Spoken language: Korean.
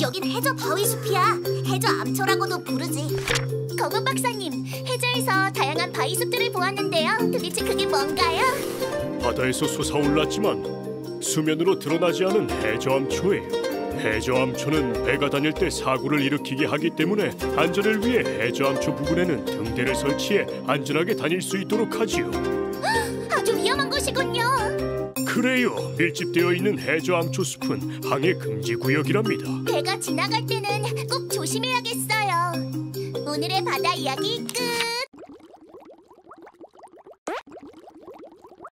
여긴 해저 바위 숲이야. 해저 암초라고도 부르지. 거금 박사님, 해저에서 다양한 바위 숲들을 보았는데요. 도대체 그게 뭔가요? 바다에서 솟아올랐지만 수면으로 드러나지 않은 해저 암초예요. 해저 암초는 배가 다닐 때 사고를 일으키게 하기 때문에 안전을 위해 해저 암초 부근에는 등대를 설치해 안전하게 다닐 수 있도록 하지요. 아주 위험한 것이군요. 그래요. 밀집되어 있는 해저 암초 숲은 항해 금지 구역이랍니다. 배가 지나갈 때는 꼭 조심해야겠어요. 오늘의 바다 이야기 끝!